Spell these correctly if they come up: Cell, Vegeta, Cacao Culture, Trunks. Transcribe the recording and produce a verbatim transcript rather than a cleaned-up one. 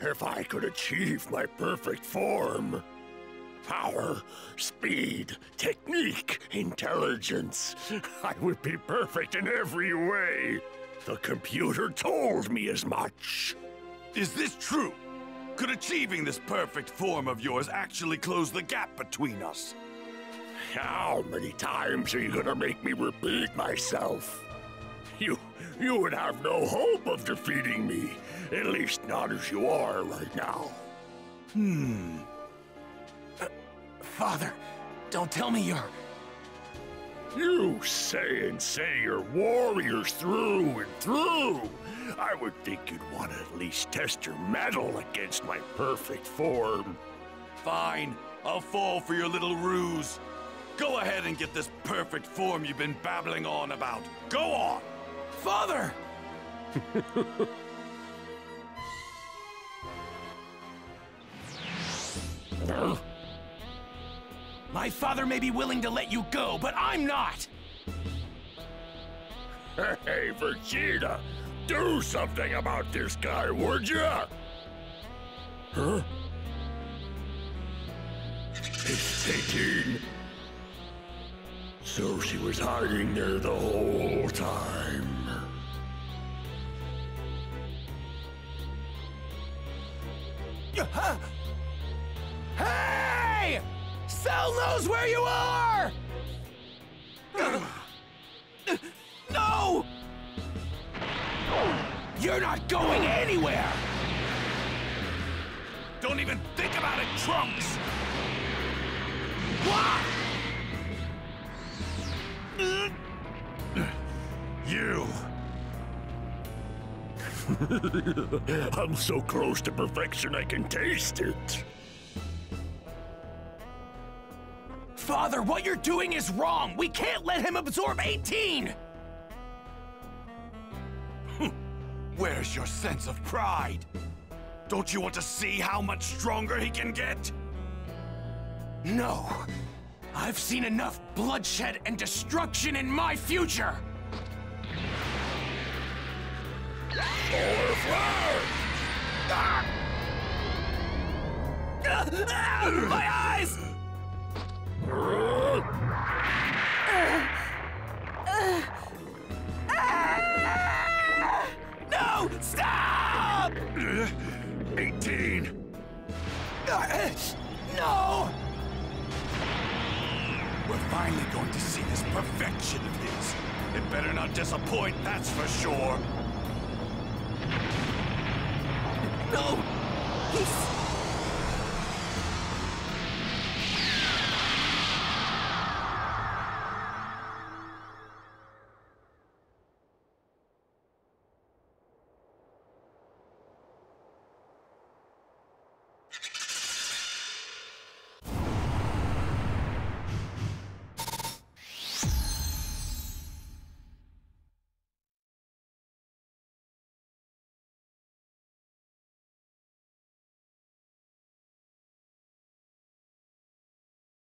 If I could achieve my perfect form, power, speed, technique, intelligence, I would be perfect in every way. The computer told me as much. Is this true? Could achieving this perfect form of yours actually close the gap between us? How many times are you gonna make me repeat myself? You, you would have no hope of defeating me. At least not as you are right now. Hmm. Uh, Father, don't tell me you're... You say and say you're warriors through and through. I would think you'd want to at least test your mettle against my perfect form. Fine. I'll fall for your little ruse. Go ahead and get this perfect form you've been babbling on about. Go on! Father! My father may be willing to let you go, but I'm not! Hey, Vegeta! Do something about this guy, would ya? Huh? It's taking... So she was hiding there the whole time. Uh-huh. Hey! Cell knows where you are! No! You're not going anywhere! Don't even think about it, Trunks! What? You! I'm so close to perfection I can taste it! Father, what you're doing is wrong! We can't let him absorb eighteen! Where's your sense of pride? Don't you want to see how much stronger he can get? No. I've seen enough bloodshed and destruction in my future! Ah! Ah, my eyes! No! Stop! eighteen! No! We're finally going to see this perfection of his. It better not disappoint, that's for sure.